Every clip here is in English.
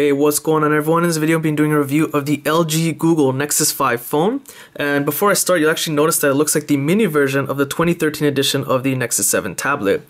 Hey, what's going on everyone? In this video I've been doing a review of the LG Google Nexus 5 phone, and before I start you'll actually notice that it looks like the mini version of the 2013 edition of the Nexus 7 tablet.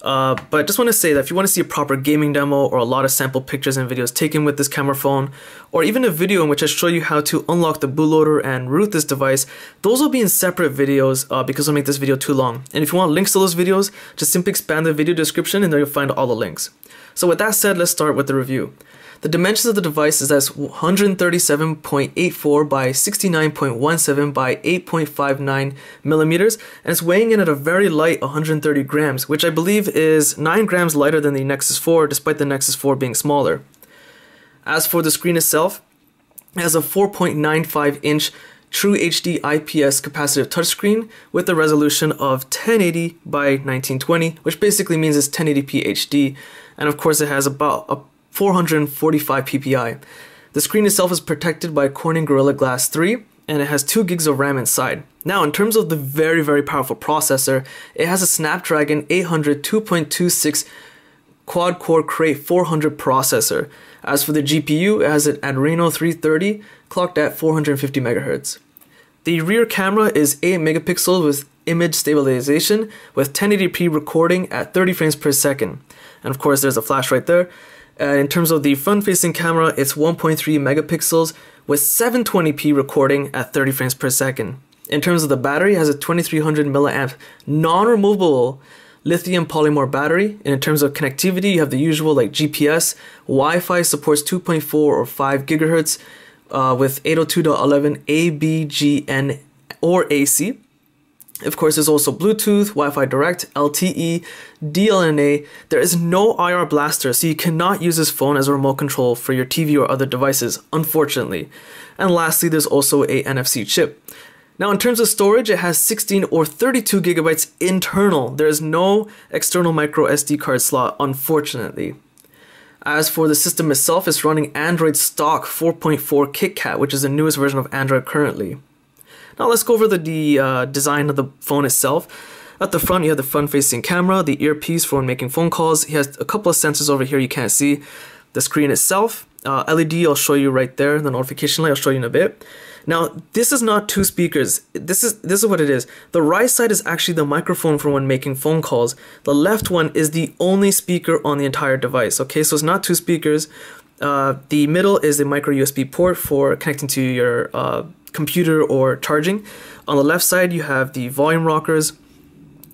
But I just want to say that if you want to see a proper gaming demo or a lot of sample pictures and videos taken with this camera phone, or even a video in which I show you how to unlock the bootloader and root this device, those will be in separate videos because I'll make this video too long. And if you want links to those videos, just simply expand the video description and there you'll find all the links. So with that said, let's start with the review. The dimensions of the device is as 137.84 by 69.17 by 8.59 millimeters, and it's weighing in at a very light 130 grams, which I believe is 9 grams lighter than the Nexus 4, despite the Nexus 4 being smaller. As for the screen itself, it has a 4.95 inch True HD IPS capacitive touchscreen with a resolution of 1080 by 1920, which basically means it's 1080p HD, and of course it has about a 445 ppi. The screen itself is protected by Corning Gorilla Glass 3 and it has 2 gigs of RAM inside. Now in terms of the very powerful processor, it has a Snapdragon 800 2.26 quad-core Krait 400 processor. As for the GPU, it has an Adreno 330 clocked at 450 MHz. The rear camera is 8 megapixels with image stabilization with 1080p recording at 30 frames per second. And of course there's a flash right there. In terms of the front-facing camera, it's 1.3 megapixels with 720p recording at 30 frames per second. In terms of the battery, it has a 2300 mAh non-removable lithium polymer battery. And in terms of connectivity, you have the usual like GPS, Wi-Fi supports 2.4 or 5 gigahertz with 802.11 ABGN or AC. Of course, there's also Bluetooth, Wi-Fi Direct, LTE, DLNA. There is no IR blaster, so you cannot use this phone as a remote control for your TV or other devices, unfortunately. And lastly, there's also a NFC chip. Now, in terms of storage, it has 16 or 32 gigabytes internal. There is no external micro SD card slot, unfortunately. As for the system itself, it's running Android stock 4.4 KitKat, which is the newest version of Android currently. Now let's go over the design of the phone itself. At the front, you have the front-facing camera, the earpiece for when making phone calls. It has a couple of sensors over here you can't see. The screen itself, LED I'll show you right there, the notification light I'll show you in a bit. Now this is not 2 speakers, this is what it is. The right side is actually the microphone for when making phone calls. The left one is the only speaker on the entire device, okay, so it's not 2 speakers. The middle is a micro USB port for connecting to your computer or charging. On the left side you have the volume rockers.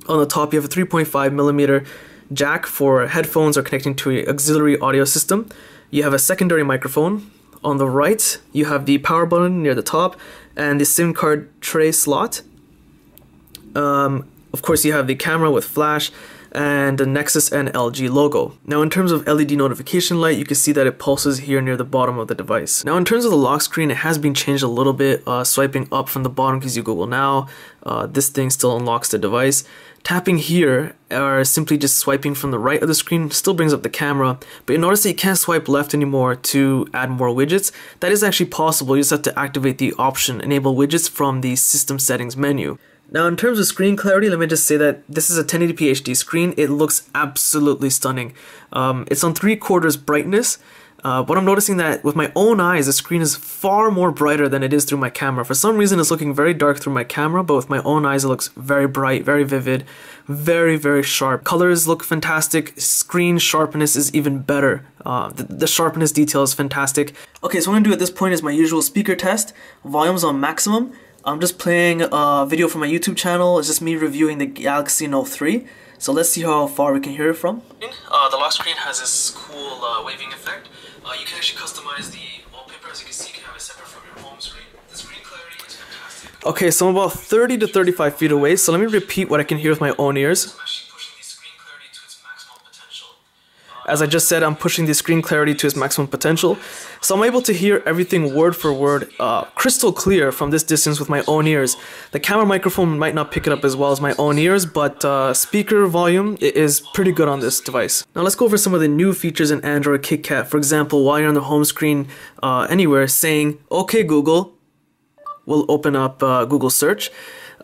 On the top you have a 3.5mm jack for headphones or connecting to your auxiliary audio system. You have a secondary microphone. On the right you have the power button near the top and the SIM card tray slot. Of course you have the camera with flash and the Nexus and LG logo. Now in terms of LED notification light, you can see that it pulses here near the bottom of the device. Now in terms of the lock screen, it has been changed a little bit. Swiping up from the bottom gives you Google Now. This thing still unlocks the device. Tapping here or simply just swiping from the right of the screen still brings up the camera, but you notice that you can't swipe left anymore to add more widgets. That is actually possible, you just have to activate the option enable widgets from the system settings menu. Now in terms of screen clarity, let me just say that this is a 1080p HD screen. It looks absolutely stunning. It's on 3/4 brightness, but I'm noticing that with my own eyes the screen is far more brighter than it is through my camera. For some reason it's looking very dark through my camera, but with my own eyes it looks very bright, very vivid, very sharp. Colors look fantastic, screen sharpness is even better. The sharpness detail is fantastic. Okay, so what I'm gonna do at this point is my usual speaker test. Volume's on maximum. I'm just playing a video from my YouTube channel. It's just me reviewing the Galaxy Note 3. So let's see how far we can hear it from. The lock screen has this cool waving effect. You can actually customize the wallpaper. As you can see, you can have it separate from your home screen. The screen clarity is fantastic. Okay, so I'm about 30 to 35 feet away. So let me repeat what I can hear with my own ears. As I just said, I'm pushing the screen clarity to its maximum potential. So I'm able to hear everything word for word, crystal clear from this distance with my own ears. The camera microphone might not pick it up as well as my own ears, but speaker volume is pretty good on this device. Now let's go over some of the new features in Android KitKat. For example, while you're on the home screen anywhere, saying, "Okay Google," will open up Google Search.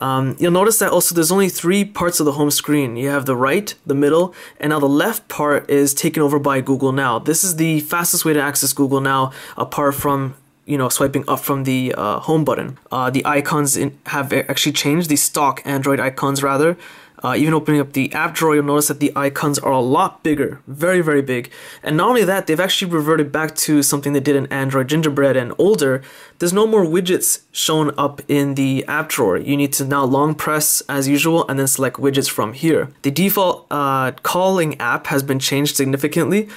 You'll notice that also there's only three parts of the home screen. You have the right, the middle, and now the left part is taken over by Google Now. This is the fastest way to access Google Now, apart from, you know, swiping up from the home button. The icons have actually changed, the stock Android icons rather. Even opening up the app drawer, you'll notice that the icons are a lot bigger, very, very big. And not only that, they've actually reverted back to something they did in Android Gingerbread and older. There's no more widgets shown up in the app drawer. You need to now long press as usual and then select widgets from here. The default calling app has been changed significantly.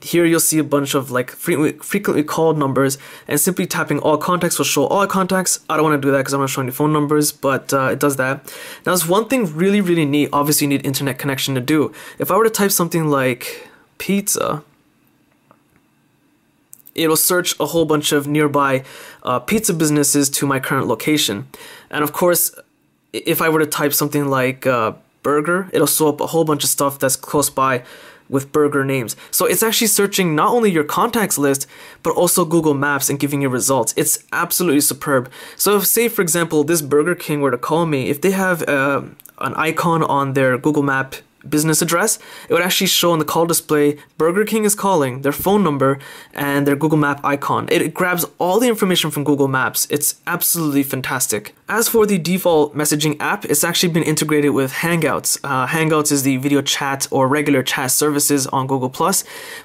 Here you'll see a bunch of like frequently called numbers, and simply tapping all contacts will show all contacts. I don't want to do that because I'm not showing you phone numbers, but it does that. Now there's one thing really, really neat, obviously you need internet connection to do. If I were to type something like pizza, it'll search a whole bunch of nearby pizza businesses to my current location. And of course, if I were to type something like burger, it'll show up a whole bunch of stuff that's close by with burger names. So it's actually searching not only your contacts list, but also Google Maps and giving you results. It's absolutely superb. So if, say for example, this Burger King were to call me, if they have an icon on their Google Map business address, it would actually show on the call display, Burger King is calling, their phone number, and their Google Map icon. It grabs all the information from Google Maps. It's absolutely fantastic. As for the default messaging app, it's actually been integrated with Hangouts. Hangouts is the video chat or regular chat services on Google+,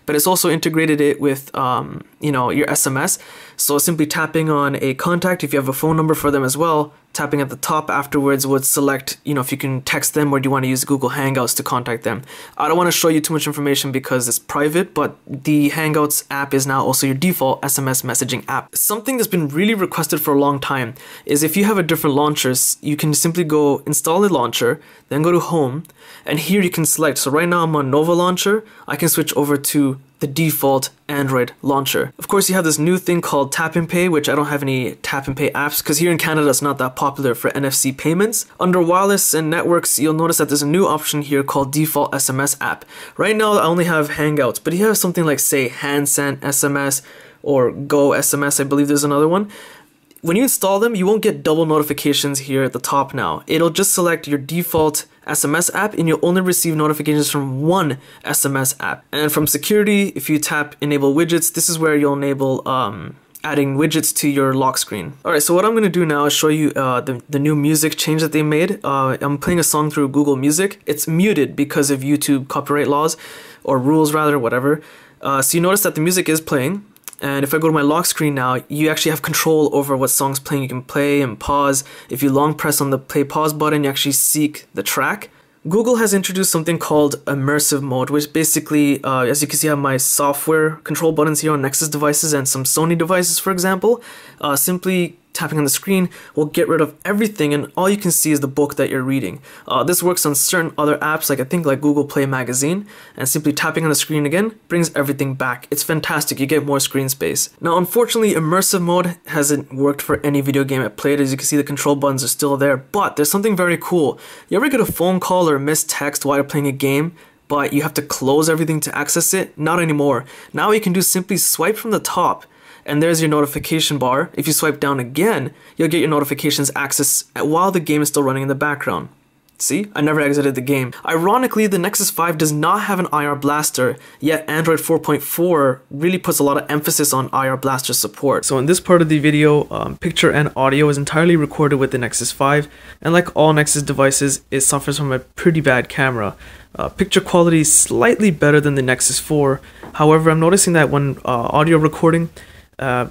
but it's also integrated it with you know, your SMS. So simply tapping on a contact, if you have a phone number for them as well, tapping at the top afterwards would select, you know, if you can text them or do you want to use Google Hangouts to contact them. I don't want to show you too much information because it's private, but the Hangouts app is now also your default SMS messaging app. Something that's been really requested for a long time is if you have a different launchers, you can simply go install a launcher, then go to home, and here you can select. So right now I'm on Nova launcher, I can switch over to the default Android launcher. Of course, you have this new thing called Tap and Pay, which I don't have any Tap and Pay apps because here in Canada it's not that popular for NFC payments. Under wireless and networks, you'll notice that there's a new option here called Default SMS app. Right now, I only have Hangouts, but you have something like, say, Handsend SMS or Go SMS, I believe there's another one. When you install them, you won't get double notifications here at the top now. It'll just select your default SMS app and you'll only receive notifications from one SMS app. And from security, if you tap enable widgets, this is where you'll enable adding widgets to your lock screen. Alright, so what I'm going to do now is show you the new music change that they made. I'm playing a song through Google Music. It's muted because of YouTube copyright laws, or rules rather, whatever. So you notice that the music is playing. And if I go to my lock screen now, you actually have control over what song's playing. You can play and pause. If you long press on the play pause button, you actually seek the track. Google has introduced something called immersive mode, which basically, as you can see, I have my software control buttons here on Nexus devices and some Sony devices, for example. Simply tapping on the screen will get rid of everything and all you can see is the book that you're reading. This works on certain other apps, like I think like Google Play Magazine, and simply tapping on the screen again brings everything back. It's fantastic, you get more screen space. Now unfortunately immersive mode hasn't worked for any video game I played. As you can see, the control buttons are still there, but there's something very cool. You ever get a phone call or miss text while you're playing a game, but you have to close everything to access it? Not anymore. Now you can do simply swipe from the top and there's your notification bar. If you swipe down again, you'll get your notifications accessed while the game is still running in the background. See, I never exited the game. Ironically, the Nexus 5 does not have an IR blaster, yet Android 4.4 really puts a lot of emphasis on IR blaster support. So in this part of the video, picture and audio is entirely recorded with the Nexus 5, and like all Nexus devices, it suffers from a pretty bad camera. Picture quality is slightly better than the Nexus 4, however I'm noticing that when audio recording,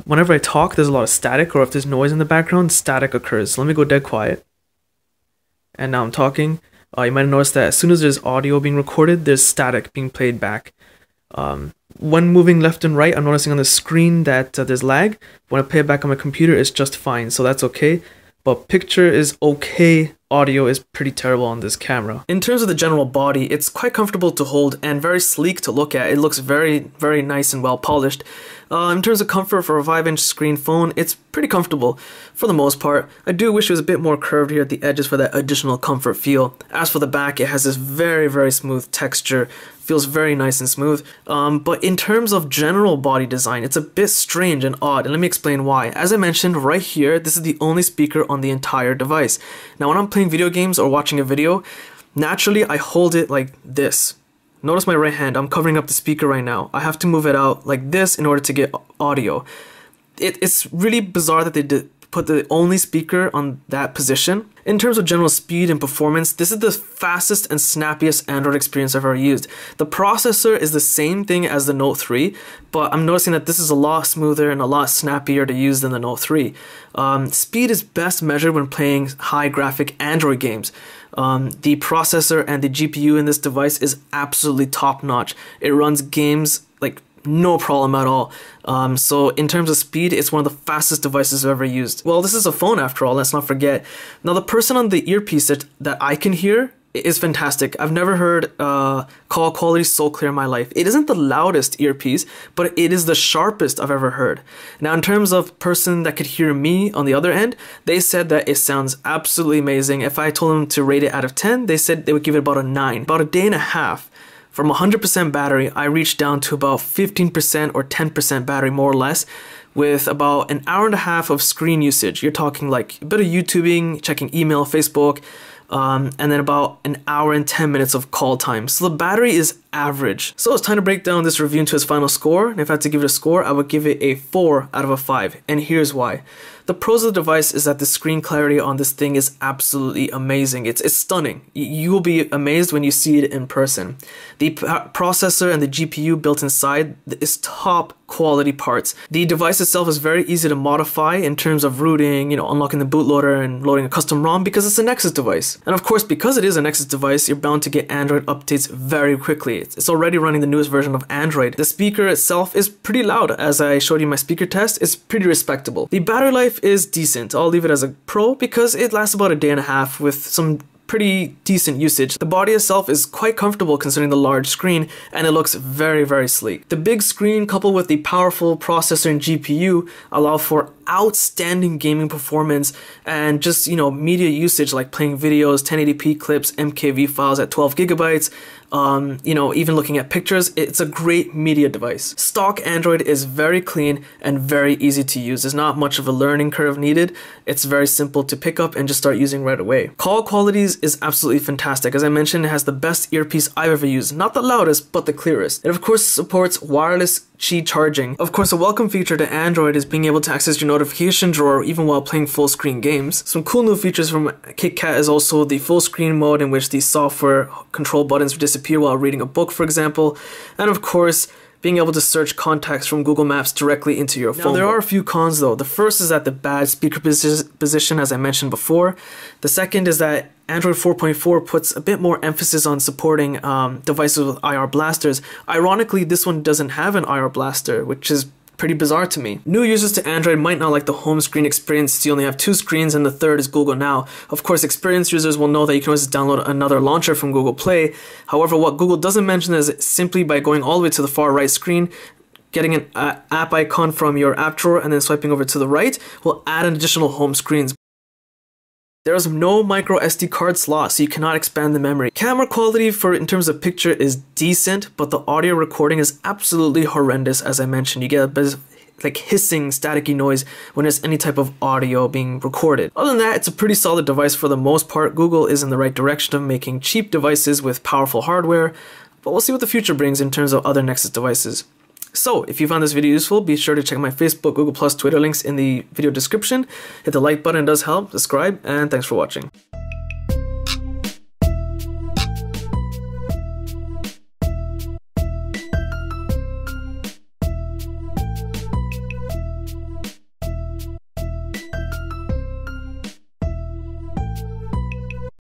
whenever I talk, there's a lot of static, or if there's noise in the background, static occurs. So let me go dead quiet. And now I'm talking. You might have noticed that as soon as there's audio being recorded, there's static being played back. When moving left and right, I'm noticing on the screen that there's lag. When I play it back on my computer, it's just fine, so that's okay. But picture is okay, audio is pretty terrible on this camera. In terms of the general body, it's quite comfortable to hold and very sleek to look at. It looks very, very nice and well polished. In terms of comfort for a 5-inch screen phone, it's pretty comfortable for the most part. I do wish it was a bit more curved here at the edges for that additional comfort feel. As for the back, it has this very, very smooth texture. Feels very nice and smooth. But in terms of general body design, it's a bit strange and odd, and let me explain why. As I mentioned right here, this is the only speaker on the entire device. Now, when I'm playing video games or watching a video, naturally I hold it like this. Notice my right hand, I'm covering up the speaker right now. I have to move it out like this in order to get audio. It's really bizarre that they put the only speaker on that position. In terms of general speed and performance, this is the fastest and snappiest Android experience I've ever used. The processor is the same thing as the Note 3, but I'm noticing that this is a lot smoother and a lot snappier to use than the Note 3. Speed is best measured when playing high graphic Android games. The processor and the GPU in this device is absolutely top-notch. It runs games like no problem at all. So in terms of speed, it's one of the fastest devices I've ever used. Well, this is a phone after all, let's not forget. Now, the person on the earpiece that I can hear is fantastic. I've never heard call quality so clear in my life. It isn't the loudest earpiece, but it is the sharpest I've ever heard. Now, in terms of person that could hear me on the other end, they said that it sounds absolutely amazing. If I told them to rate it out of 10, they said they would give it about a 9. About a day and a half, from 100% battery, I reached down to about 15% or 10% battery, more or less, with about an hour and a half of screen usage. You're talking like a bit of YouTubing, checking email, Facebook, and then about an hour and 10 minutes of call time. So the battery is average. So it's time to break down this review into its final score, and if I had to give it a score, I would give it a 4 out of 5, and here's why. The pros of the device is that the screen clarity on this thing is absolutely amazing. It's stunning. You will be amazed when you see it in person. The processor and the GPU built inside is top quality parts. The device itself is very easy to modify in terms of routing, you know, unlocking the bootloader and loading a custom ROM, because it's a Nexus device. And of course, because it is a Nexus device, you're bound to get Android updates very quickly. It's already running the newest version of Android. The speaker itself is pretty loud. As I showed you in my speaker test, it's pretty respectable. The battery life is decent. I'll leave it as a pro because it lasts about a day and a half with some pretty decent usage. The body itself is quite comfortable considering the large screen, and it looks very, very sleek. The big screen coupled with the powerful processor and GPU allow for outstanding gaming performance and just, you know, media usage like playing videos, 1080p clips, MKV files at 12 gigabytes. You know, even looking at pictures, it's a great media device. Stock Android is very clean and very easy to use. There's not much of a learning curve needed. It's very simple to pick up and just start using right away. Call qualities is absolutely fantastic. As I mentioned, it has the best earpiece I've ever used. Not the loudest, but the clearest. It of course supports wireless Qi charging. Of course, a welcome feature to Android is being able to access your notification drawer even while playing full screen games. Some cool new features from KitKat is also the full screen mode, in which the software control buttons disappear while reading a book, for example, and of course being able to search contacts from Google Maps directly into your phone. Now, there are a few cons though. The first is that the bad speaker position, as I mentioned before. The second is that Android 4.4 puts a bit more emphasis on supporting devices with IR blasters. Ironically, this one doesn't have an IR blaster, which is pretty bizarre to me. New users to Android might not like the home screen experience, so you only have 2 screens, and the third is Google Now. Of course, experienced users will know that you can always download another launcher from Google Play. However, what Google doesn't mention is simply by going all the way to the far right screen, getting an app icon from your app drawer, and then swiping over to the right will add an additional home screens. There is no micro SD card slot, so you cannot expand the memory. Camera quality in terms of picture is decent, but the audio recording is absolutely horrendous. As I mentioned, you get a bit of like hissing, staticky noise when there's any type of audio being recorded. Other than that, it's a pretty solid device for the most part. Google is in the right direction of making cheap devices with powerful hardware, but we'll see what the future brings in terms of other Nexus devices. So, if you found this video useful, be sure to check my Facebook, Google+, Twitter links in the video description. Hit the like button, it does help. Subscribe, and thanks for watching.